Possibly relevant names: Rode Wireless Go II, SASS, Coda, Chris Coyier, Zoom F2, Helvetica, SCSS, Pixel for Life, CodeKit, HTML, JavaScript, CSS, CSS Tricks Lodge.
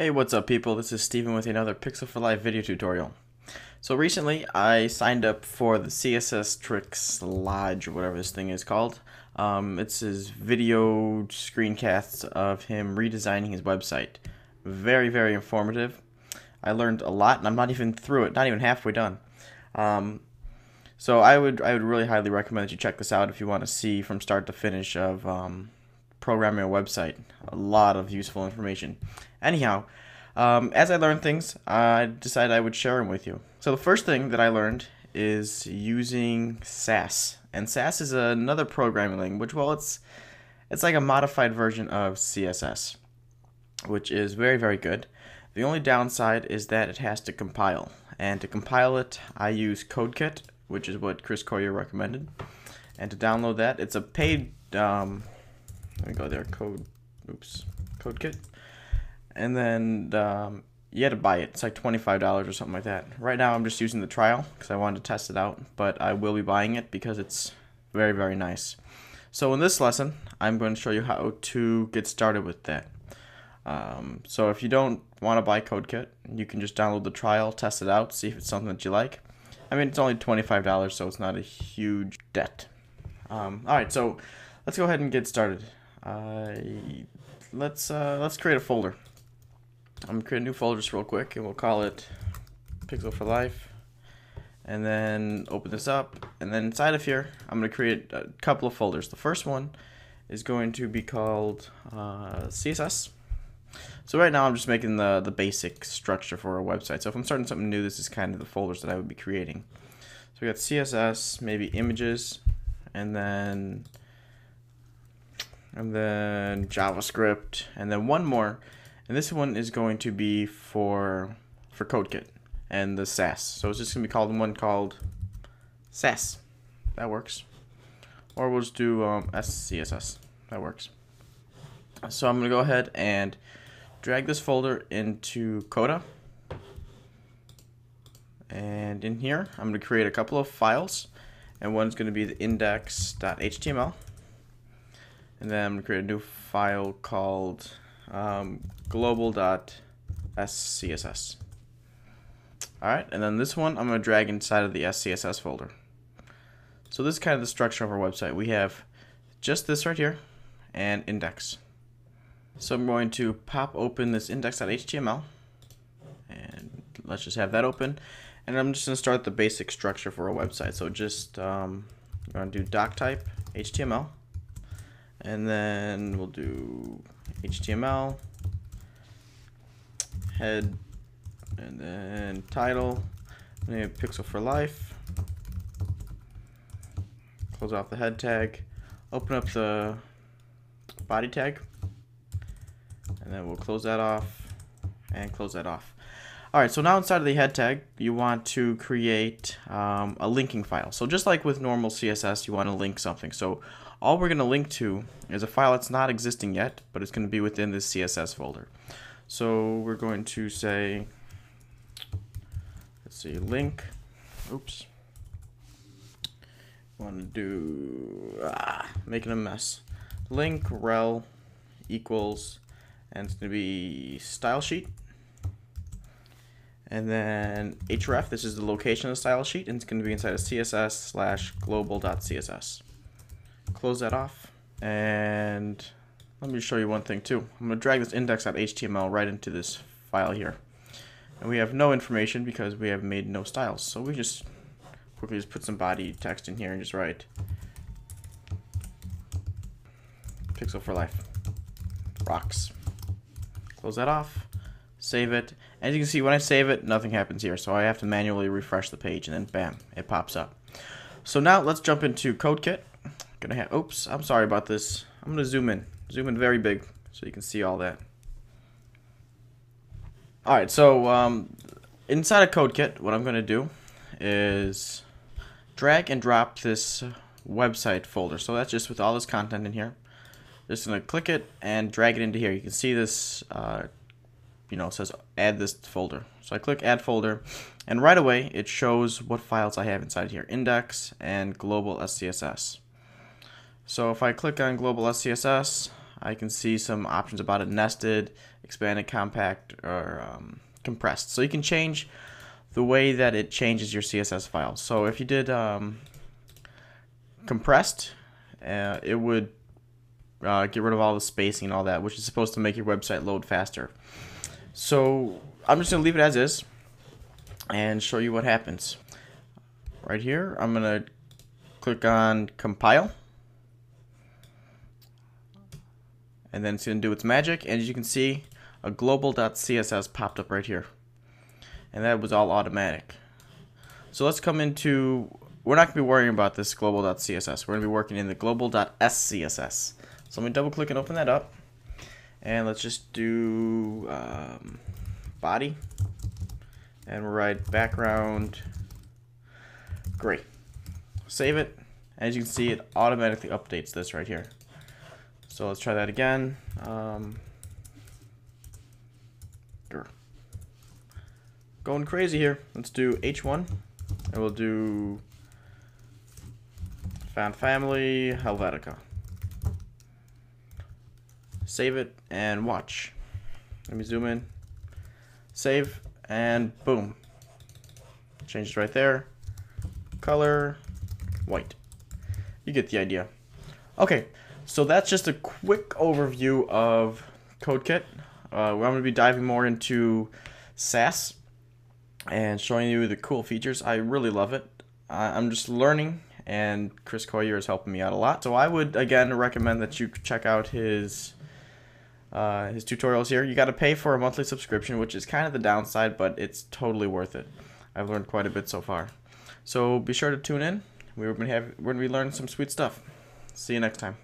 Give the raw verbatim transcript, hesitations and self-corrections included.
Hey, what's up people, this is Steven with another Pixel for Life video tutorial. So recently I signed up for the C S S Tricks Lodge, or whatever this thing is called. Um, it's his video screencasts of him redesigning his website. Very, very informative. I learned a lot and I'm not even through it, not even halfway done. Um, so I would, I would really highly recommend that you check this out if you want to see from start to finish of um, programming a website. A lot of useful information. Anyhow, um, as I learned things, I decided I would share them with you. So the first thing that I learned is using SASS, and SASS is another programming language. Well, it's it's like a modified version of C S S, which is very, very good. The only downside is that it has to compile, and to compile it, I use CodeKit, which is what Chris Coyier recommended. And to download that, it's a paid. Um, let me go there. Code. Oops. CodeKit. And then um, you had to buy it. It's like twenty-five dollars or something like that. Right now I'm just using the trial because I wanted to test it out, but I will be buying it because it's very, very nice. So in this lesson, I'm going to show you how to get started with that. Um, so if you don't want to buy CodeKit, you can just download the trial, test it out, see if it's something that you like. I mean, it's only twenty-five dollars, so it's not a huge debt. Um, Alright, so let's go ahead and get started. Uh, let's, uh, let's create a folder. I'm going to create a new folder just real quick, and we'll call it Pixel for Life, and then open this up, and then inside of here I'm going to create a couple of folders. The first one is going to be called uh, C S S. So right now I'm just making the, the basic structure for a website, so if I'm starting something new, this is kind of the folders that I would be creating. So we got C S S, maybe images, and then and then JavaScript, and then one more. And this one is going to be for for CodeKit and the SASS. So it's just going to be called one called SASS. That works. Or we'll just do um, S C S S. That works. So I'm going to go ahead and drag this folder into Coda. And in here, I'm going to create a couple of files. And one's going to be the index dot H T M L. And then I'm going to create a new file called Um, global dot S C S S. Alright, and then this one I'm going to drag inside of the S C S S folder. So this is kind of the structure of our website. We have just this right here and index. So I'm going to pop open this index dot H T M L, and let's just have that open, and I'm just going to start the basic structure for a website. So just um, I'm going to do doc type H T M L, and then we'll do H T M L, head, and then title, name of Pixel for Life, close off the head tag, open up the body tag, and then we'll close that off, and close that off. Alright, so now inside of the head tag, you want to create um, a linking file. So just like with normal C S S, you want to link something. So all we're going to link to is a file that's not existing yet, but it's going to be within this C S S folder. So we're going to say, let's see, link, oops, want to do, ah, making a mess, link rel equals, and it's going to be style sheet. And then href, this is the location of the style sheet, and it's going to be inside of css slash global dot C S S. Close that off, and let me show you one thing too. I'm going to drag this index dot H T M L right into this file here. And we have no information because we have made no styles. So we just quickly just put some body text in here and just write Pixel for Life rocks. Close that off. Save it. As you can see, when I save it, nothing happens here, so I have to manually refresh the page, and then bam, it pops up. So now let's jump into CodeKit. Gonna have, oops, I'm sorry about this. I'm gonna zoom in, zoom in very big, so you can see all that. All right, so um, inside of CodeKit, what I'm gonna do is drag and drop this website folder. So that's just with all this content in here. Just gonna click it and drag it into here. You can see this. Uh, You know, it says add this folder. So I click add folder, and right away it shows what files I have inside here, index and global S C S S. So if I click on global S C S S, I can see some options about it, nested, expanded, compact, or um, compressed. So you can change the way that it changes your C S S file. So if you did um, compressed, uh, it would uh, get rid of all the spacing and all that, which is supposed to make your website load faster. So I'm just going to leave it as is and show you what happens. Right here, I'm going to click on compile, and then it's going to do its magic, and as you can see, a global dot C S S popped up right here, and that was all automatic. So let's come into, we're not going to be worrying about this global dot C S S, we're going to be working in the global dot S C S S. So let me double click and open that up, and let's just do um, body, and we'll write background gray. Save it, and as you can see, it automatically updates this right here. So let's try that again. Um, going crazy here. Let's do H one, and we'll do found family Helvetica. Save it and watch. Let me zoom in. Save, and boom. Changed right there. Color white. You get the idea. Okay, so that's just a quick overview of CodeKit. Uh, I'm going to be diving more into SASS and showing you the cool features. I really love it. Uh, I'm just learning, and Chris Coyier is helping me out a lot. So I would again recommend that you check out his uh, his tutorials here. You got to pay for a monthly subscription, which is kind of the downside, but it's totally worth it. I've learned quite a bit so far. So be sure to tune in. We're gonna have we're gonna be learning some sweet stuff. See you next time.